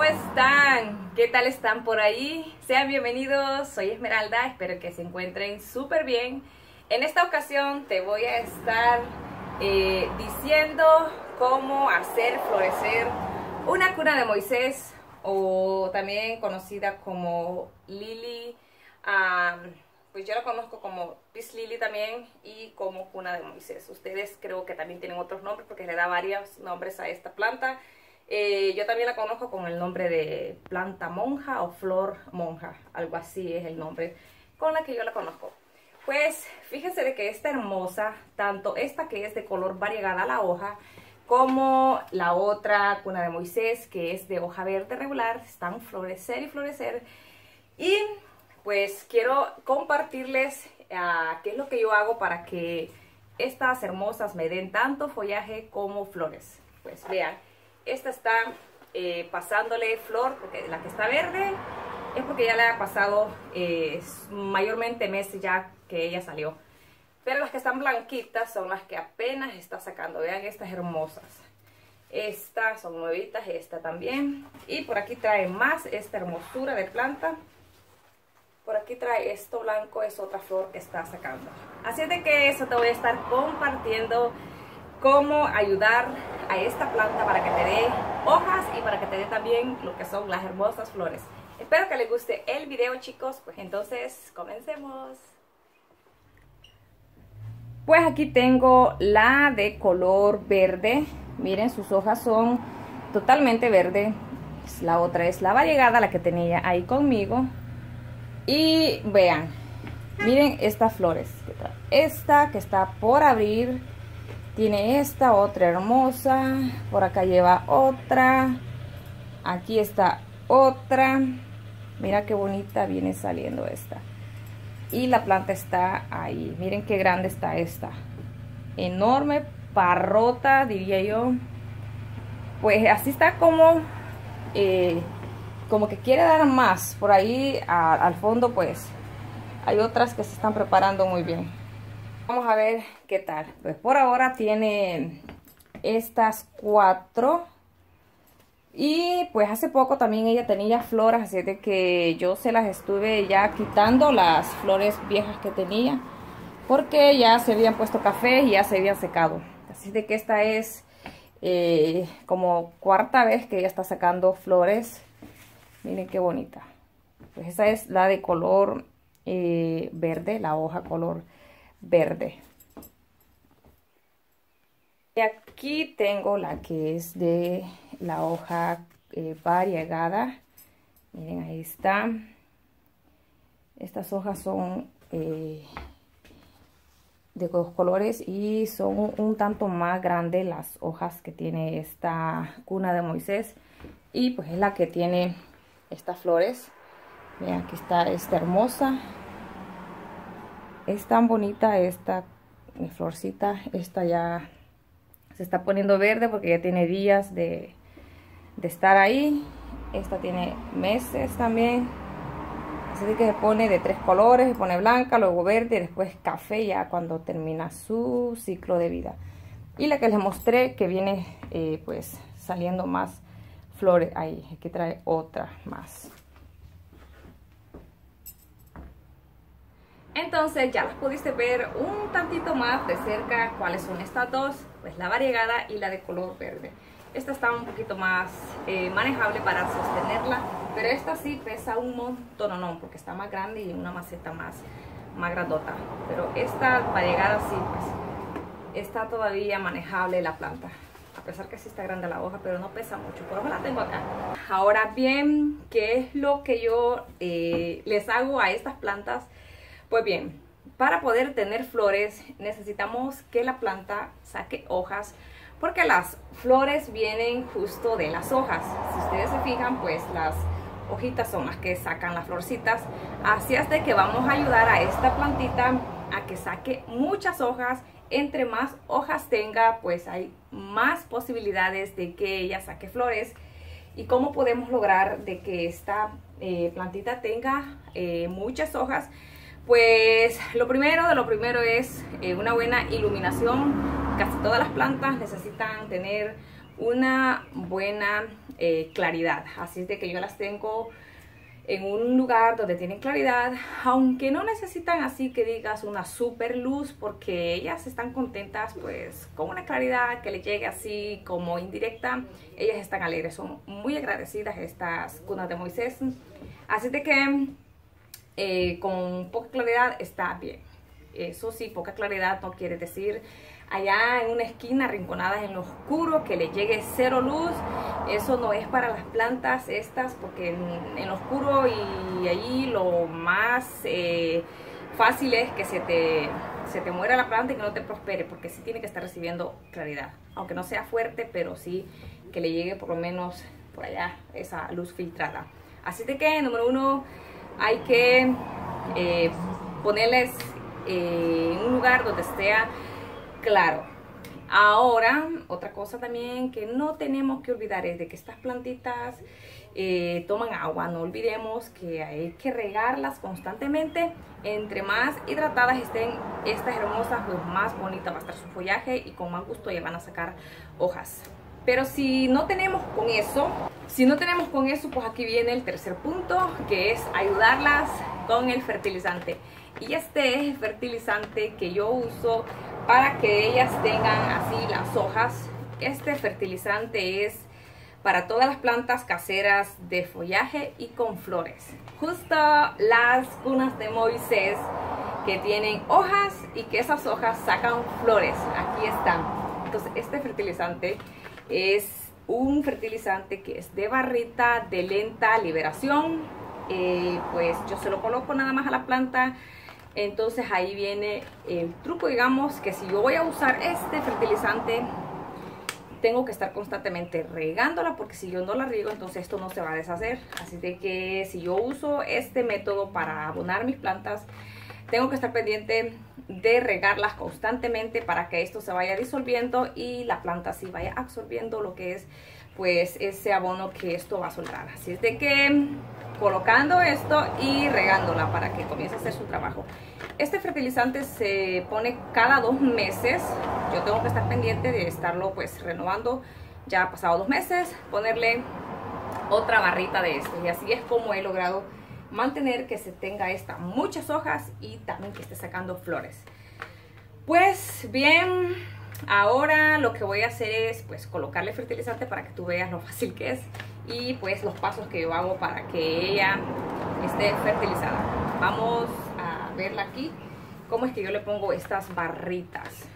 ¿Cómo están? ¿Qué tal están por ahí? Sean bienvenidos, soy Esmeralda, espero que se encuentren súper bien. En esta ocasión te voy a estar diciendo cómo hacer florecer una cuna de Moisés, o también conocida como Lily. Pues yo la conozco como Peace Lily también y como cuna de Moisés. Ustedes creo que también tienen otros nombres porque le da varios nombres a esta planta. Yo también la conozco con el nombre de planta monja o flor monja, algo así es el nombre con la que yo la conozco. Pues fíjense de que esta hermosa, tanto esta que es de color variegada la hoja, como la otra cuna de Moisés que es de hoja verde regular, están florecer y florecer. Y pues quiero compartirles qué es lo que yo hago para que estas hermosas me den tanto follaje como flores. Pues vean. Esta está pasándole flor, porque la que está verde es porque ya le ha pasado mayormente meses ya que ella salió. Pero las que están blanquitas son las que apenas está sacando. Vean estas hermosas. Estas son nuevitas, esta también. Y por aquí trae más esta hermosura de planta. Por aquí trae esto blanco, es otra flor que está sacando. Así es de que eso te voy a estar compartiendo. Cómo ayudar a esta planta para que te dé hojas y para que te dé también lo que son las hermosas flores. Espero que les guste el video, chicos. Pues entonces, comencemos. Pues aquí tengo la de color verde. Miren, sus hojas son totalmente verde. La otra es la variegada, la que tenía ahí conmigo. Y vean, miren estas flores. Esta que está por abrir. Tiene esta, otra hermosa, por acá lleva otra, aquí está otra, mira qué bonita viene saliendo esta. Y la planta está ahí, miren qué grande está esta, enorme, parrota diría yo. Pues así está como que quiere dar más, por ahí al fondo pues hay otras que se están preparando muy bien. Vamos a ver qué tal. Pues por ahora tiene estas cuatro. Y pues hace poco también ella tenía flores. Así de que yo se las estuve ya quitando las flores viejas que tenía. Porque ya se habían puesto café y ya se habían secado. Así de que esta es como cuarta vez que ella está sacando flores. Miren qué bonita. Pues esa es la de color verde. La hoja color verde. Y aquí tengo la que es de la hoja variegada. Miren, ahí está. Estas hojas son de dos colores y son un tanto más grandes las hojas que tiene esta cuna de Moisés. Y pues es la que tiene estas flores. Miren, aquí está esta hermosa. Es tan bonita esta florcita, esta ya se está poniendo verde porque ya tiene días de estar ahí. Esta tiene meses también, así que se pone de tres colores, se pone blanca, luego verde y después café ya cuando termina su ciclo de vida. Y la que les mostré que viene pues saliendo más flores ahí, aquí trae otra más. Entonces ya las pudiste ver un tantito más de cerca cuáles son estas dos, pues la variegada y la de color verde. Esta está un poquito más manejable para sostenerla, pero esta sí pesa un montón, no, porque está más grande y una maceta más grandota. Pero esta variegada sí, pues está todavía manejable la planta. A pesar que sí está grande la hoja, pero no pesa mucho, por eso la tengo acá. Ahora bien, ¿qué es lo que yo les hago a estas plantas? Pues bien, para poder tener flores necesitamos que la planta saque hojas porque las flores vienen justo de las hojas. Si ustedes se fijan, pues las hojitas son las que sacan las florcitas. Así es de que vamos a ayudar a esta plantita a que saque muchas hojas. Entre más hojas tenga, pues hay más posibilidades de que ella saque flores. ¿Y cómo podemos lograr de que esta plantita tenga muchas hojas? Pues lo primero es una buena iluminación. Casi todas las plantas necesitan tener una buena claridad. Así es de que yo las tengo en un lugar donde tienen claridad, aunque no necesitan así que digas una super luz, porque ellas están contentas pues con una claridad que les llegue así como indirecta. Ellas están alegres, son muy agradecidas estas cunas de Moisés. Así de que con poca claridad está bien. Eso sí, poca claridad no quiere decir allá en una esquina, arrinconadas en lo oscuro, que le llegue cero luz. Eso no es para las plantas estas, porque en lo oscuro y allí lo más fácil es que se te muera la planta y que no te prospere, porque sí tiene que estar recibiendo claridad. Aunque no sea fuerte, pero sí que le llegue por lo menos por allá esa luz filtrada. Así de que, número uno, hay que ponerles un lugar donde sea claro. Ahora, otra cosa también que no tenemos que olvidar es de que estas plantitas toman agua. No olvidemos que hay que regarlas constantemente. Entre más hidratadas estén estas hermosas, pues más bonita va a estar su follaje y con más gusto ya van a sacar hojas. Pero si no tenemos con eso, pues aquí viene el tercer punto, que es ayudarlas con el fertilizante. Y este es el fertilizante que yo uso para que ellas tengan así las hojas. Este fertilizante es para todas las plantas caseras de follaje y con flores. Justo las cunas de Moisés que tienen hojas y que esas hojas sacan flores. Aquí están. Entonces este fertilizante es un fertilizante que es de barrita de lenta liberación. Pues yo se lo coloco nada más a la planta. Entonces ahí viene el truco, digamos, que si yo voy a usar este fertilizante, tengo que estar constantemente regándola, porque si yo no la riego, entonces esto no se va a deshacer. Así de que si yo uso este método para abonar mis plantas, tengo que estar pendiente de regarlas constantemente para que esto se vaya disolviendo y la planta sí vaya absorbiendo lo que es pues ese abono que esto va a soltar. Así es de que colocando esto y regándola para que comience a hacer su trabajo. Este fertilizante se pone cada 2 meses. Yo tengo que estar pendiente de estarlo pues renovando. Ya ha pasado 2 meses, ponerle otra barrita de esto. Y así es como he logrado mantener que se tenga esta muchas hojas y también que esté sacando flores. Pues bien, ahora lo que voy a hacer es pues colocarle fertilizante para que tú veas lo fácil que es y pues los pasos que yo hago para que ella esté fertilizada. Vamos a verla aquí, cómo es que yo le pongo estas barritas.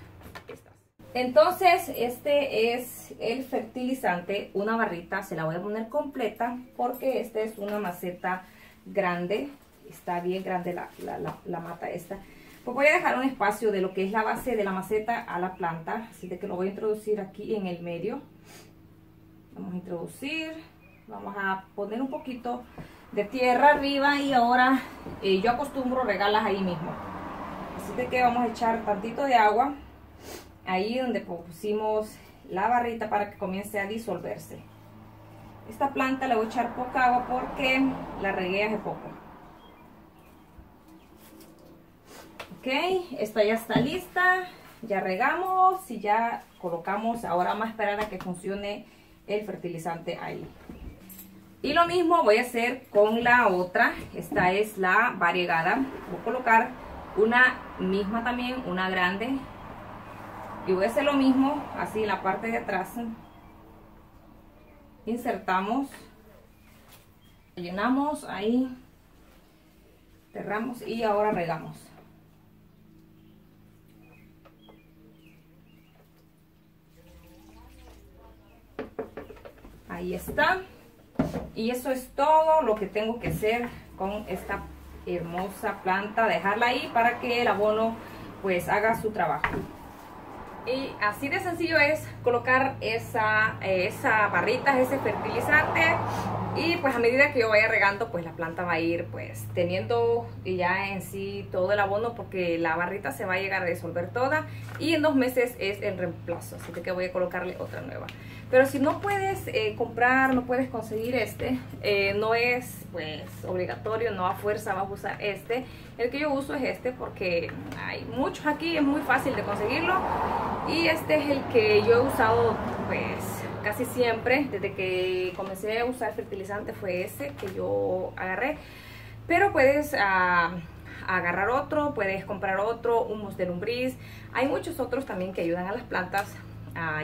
Entonces este es el fertilizante, una barrita, se la voy a poner completa porque esta es una maceta grande, está bien grande la mata esta. Pues voy a dejar un espacio de lo que es la base de la maceta a la planta, así de que lo voy a introducir aquí en el medio. Vamos a introducir, vamos a poner un poquito de tierra arriba y ahora yo acostumbro regarlas ahí mismo. Así de que vamos a echar tantito de agua ahí donde pusimos la barrita para que comience a disolverse. Esta planta la voy a echar poca agua porque la regué hace poco. Ok, esta ya está lista, ya regamos y ya colocamos. Ahora vamos a esperar a que funcione el fertilizante ahí. Y lo mismo voy a hacer con la otra. Esta es la variegada. Voy a colocar una misma también, una grande. Y voy a hacer lo mismo, así en la parte de atrás. Insertamos, llenamos ahí, cerramos y ahora regamos. Ahí está. Y eso es todo lo que tengo que hacer con esta hermosa planta, dejarla ahí para que el abono pues haga su trabajo. Y así de sencillo es colocar esa barrita, ese fertilizante, y pues a medida que yo vaya regando pues la planta va a ir pues teniendo ya en sí todo el abono, porque la barrita se va a llegar a disolver toda y en 2 meses es el reemplazo, así que voy a colocarle otra nueva. Pero si no puedes comprar, no puedes conseguir este, no es pues obligatorio, no a fuerza vas a usar este. El que yo uso es este porque hay muchos aquí, es muy fácil de conseguirlo. Y este es el que yo he usado pues casi siempre, desde que comencé a usar fertilizante, fue ese que yo agarré. Pero puedes agarrar otro, puedes comprar otro, humus de lombriz. Hay muchos otros también que ayudan a las plantas,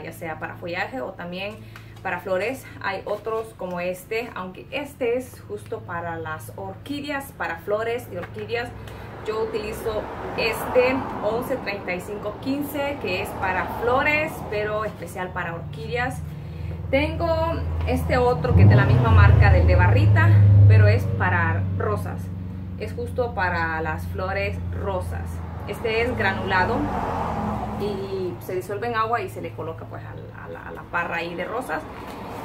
ya sea para follaje o también para flores. Hay otros como este, aunque este es justo para las orquídeas, para flores de orquídeas. Yo utilizo este 113515, que es para flores, pero especial para orquídeas. Tengo este otro que es de la misma marca del de barrita, pero es para rosas. Es justo para las flores rosas. Este es granulado y se disuelve en agua y se le coloca pues a la parra ahí de rosas.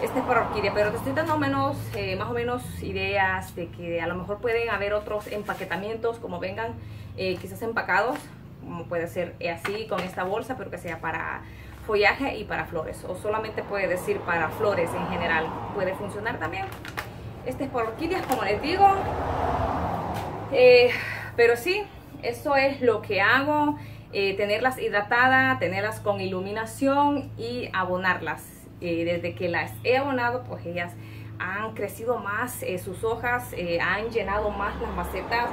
Este es para orquídea, pero te estoy dando menos, más o menos ideas de que a lo mejor pueden haber otros empaquetamientos, como vengan quizás empacados, como puede ser así con esta bolsa, pero que sea para follaje y para flores, o solamente puede decir para flores en general, puede funcionar también. Este es para orquídeas, como les digo, pero sí, eso es lo que hago, tenerlas hidratadas, tenerlas con iluminación y abonarlas. Desde que las he abonado, pues ellas han crecido más, sus hojas han llenado más las macetas.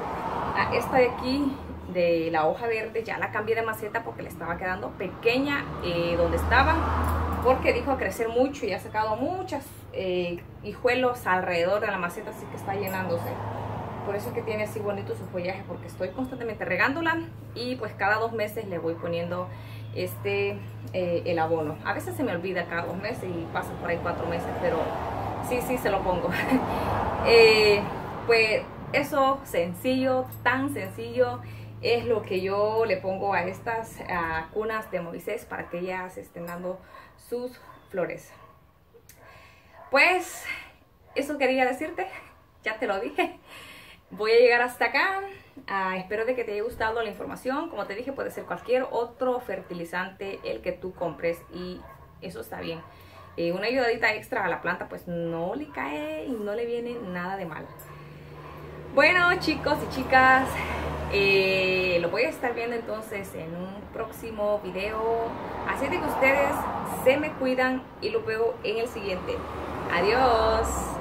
Esta de aquí, de la hoja verde, ya la cambié de maceta porque le estaba quedando pequeña donde estaban, porque dijo a crecer mucho y ha sacado muchas hijuelos alrededor de la maceta, así que está llenándose. Por eso es que tiene así bonito su follaje, porque estoy constantemente regándola y pues cada 2 meses le voy poniendo el abono. A veces se me olvida cada 2 meses y pasa por ahí 4 meses, pero sí se lo pongo. Pues eso, sencillo, tan sencillo, es lo que yo le pongo a estas cunas de Moisés para que ellas estén dando sus flores. Pues eso quería decirte, ya te lo dije. Voy a llegar hasta acá. Espero de que te haya gustado la información. Como te dije, puede ser cualquier otro fertilizante el que tú compres y eso está bien. Una ayudadita extra a la planta pues no le cae y no le viene nada de mal. Bueno, chicos y chicas, lo voy a estar viendo entonces en un próximo video. Así de que ustedes se me cuidan y los veo en el siguiente. Adiós.